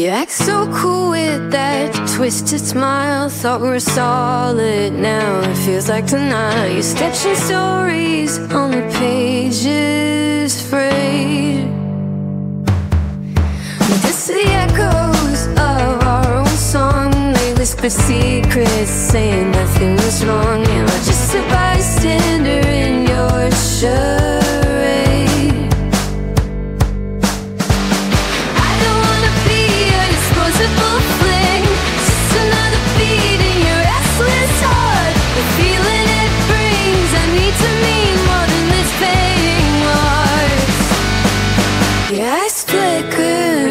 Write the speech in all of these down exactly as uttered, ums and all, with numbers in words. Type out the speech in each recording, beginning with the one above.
You act so cool with that twisted smile. Thought we were solid, now it feels like tonight. You're sketching stories on the pages, frayed. This is the echoes of our own song. They whisper secrets, saying nothing was wrong. Am I just a bystander in your show?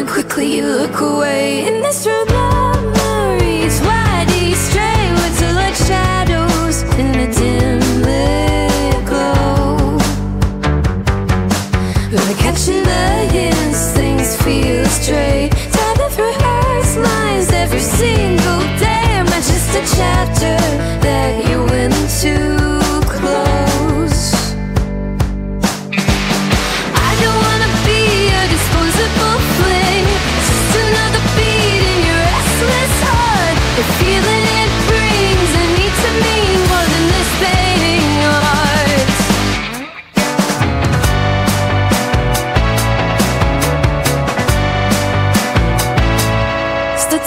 Quickly you look away in this room. Memories, why do you stray? Words are like shadows in the dimly glow. Like catching the hints, things feel straight. Tired of rehearsed lines every single day. Am I just a chapter that you went to?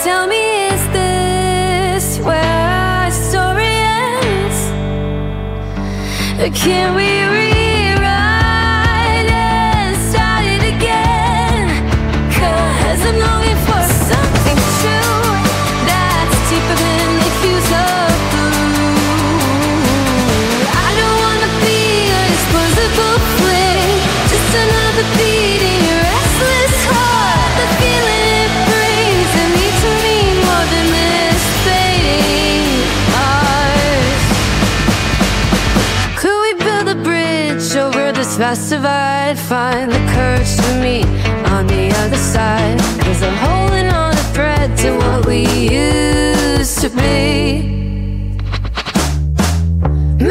Tell me, is this where our story ends? Or can we rewrite and start it again? 'Cause I'm longing for something true that's deeper than the hues of blue. I don't wanna be a disposable fling, just another beat in your restless heart. The feeling best divide, find the courage to meet on the other side. 'Cause I'm holding on a thread to what we used to be.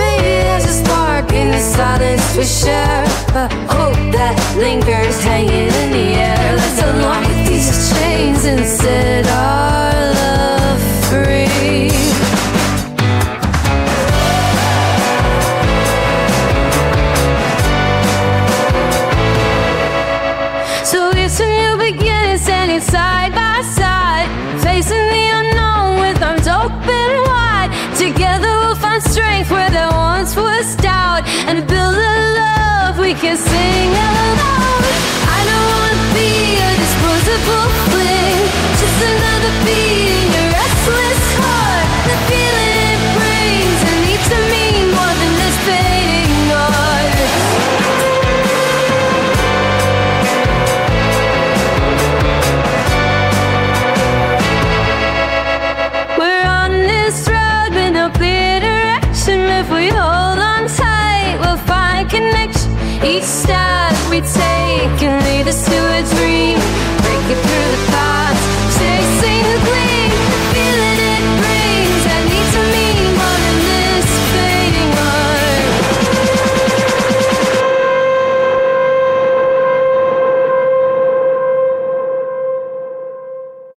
Maybe there's a spark in the silence we share, a hope that lingers hanging in the air. Let's unlock these chains and set our love free. Standing side by side, facing the unknown with arms open wide. Together we'll find strength where there once was doubt, and build a love we can sing aloud. I don't want to be a disposable fling, just another beat in your restless heart. The feeling it brings, it needs to mean more than this fading art. Each step.